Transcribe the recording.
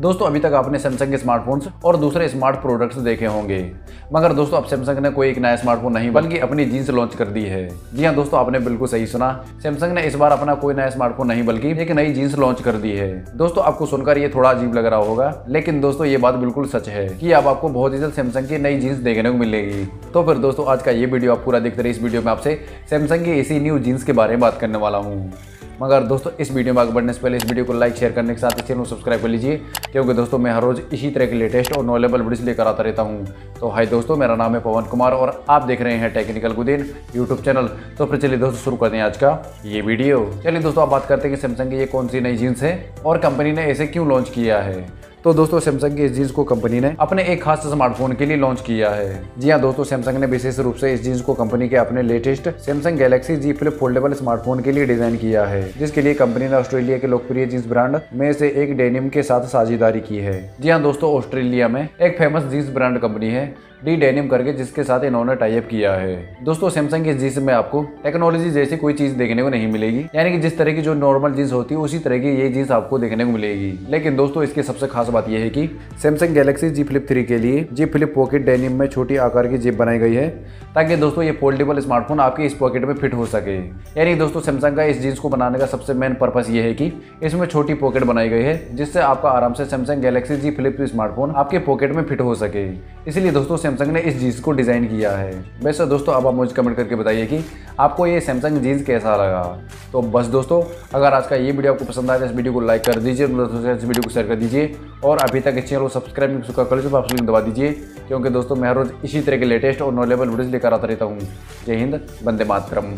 दोस्तों अभी तक आपने सैमसंग के स्मार्टफोन्स और दूसरे स्मार्ट प्रोडक्ट्स देखे होंगे, मगर दोस्तों अब सैमसंग ने कोई एक नया स्मार्टफोन नहीं बल्कि अपनी जींस लॉन्च कर दी है। जी हाँ दोस्तों, आपने बिल्कुल सही सुना, सैमसंग ने इस बार अपना कोई नया स्मार्टफोन नहीं बल्कि एक नई जींस लॉन्च कर दी है। दोस्तों आपको सुनकर ये थोड़ा अजीब लग रहा होगा, लेकिन दोस्तों ये बात बिल्कुल सच है कि अब आपको बहुत ही जल्द सैमसंग की नई जींस देखने को मिलेगी। तो फिर दोस्तों आज का ये वीडियो आप पूरा देखते रहिए। इस वीडियो में आपसे सैमसंग की इसी न्यू जींस के बारे में बात करने वाला हूँ। मगर दोस्तों इस वीडियो में आगे बढ़ने से पहले इस वीडियो को लाइक शेयर करने के साथ इस चैनल को सब्सक्राइब कर लीजिए, क्योंकि दोस्तों मैं हर रोज़ इसी तरह के लेटेस्ट और नॉलेबल वीडियोस लेकर आता रहता हूं। तो हाय दोस्तों, मेरा नाम है पवन कुमार और आप देख रहे हैं टेक्निकल गुदिन यूट्यूब चैनल। तो फिर चलिए दोस्तों शुरू करते हैं आज का ये वीडियो। चलिए दोस्तों आप बात करते हैं कि सैमसंग की ये कौन सी नई जीन्स है और कंपनी ने इसे क्यों लॉन्च किया है। तो दोस्तों सैमसंग की इस जीन्स को कंपनी ने अपने एक खास स्मार्टफोन के लिए लॉन्च किया है। जी हाँ दोस्तों, सैमसंग ने विशेष रूप से इस जीन्स को कंपनी के अपने latest Samsung Galaxy Z Flip foldable smartphone के लिए डिजाइन किया है, जिसके लिए कंपनी ने ऑस्ट्रेलिया के लोकप्रिय जीन्स ब्रांड में से एक डेनिम के साथ साझेदारी की है। जी हाँ दोस्तों, ऑस्ट्रेलिया में एक फेमस जीन्स ब्रांड कंपनी है डी डेनिम करके, जिसके साथ इन्होंने टाइप किया है। दोस्तों सैमसंग की जीन्स में आपको टेक्नोलॉजी जैसी कोई चीज देखने को नहीं मिलेगी, यानी कि जिस तरह की जो नॉर्मल जीन्स होती है उसी तरह की ये जीन्स आपको देखने को मिलेगी। लेकिन दोस्तों इसकी सबसे खास बात यह है कि सैमसंग गैलेक्सी Z Flip 3 के लिए Z Flip पॉकेट डेनिम में छोटी आकार की जेब बनाई गई है, ताकि दोस्तों ये फोल्डेबल स्मार्टफोन आपके इस पॉकेट में फिट हो सके। यानी दोस्तों सैमसंग का इस जीन्स को बनाने का सबसे मेन पर्पस ये है कि इसमें छोटी पॉकेट बनाई गई है, जिससे आपका आराम से Samsung Galaxy Z Flip smartphone आपके पॉकेट में फिट हो सके। इसलिए दोस्तों सैमसंग ने इस जीन्स को डिजाइन किया है। वैसे दोस्तों अब आप मुझे कमेंट करके बताइए कि आपको ये सैमसंग जीन्स कैसा लगा। तो बस दोस्तों अगर आज का ये वीडियो आपको पसंद आया तो इस वीडियो को लाइक कर दीजिए, इस वीडियो को शेयर कर दीजिए और अभी तक इस चैनल को सब्सक्राइब नहीं किया करो तो आप लिंक दबा दीजिए, क्योंकि दोस्तों मैं हर रोज इसी तरह के लेटेस्ट और नॉलेबल वीडियोस लेकर आता रहता हूँ। जय हिंद, वंदे मातरम।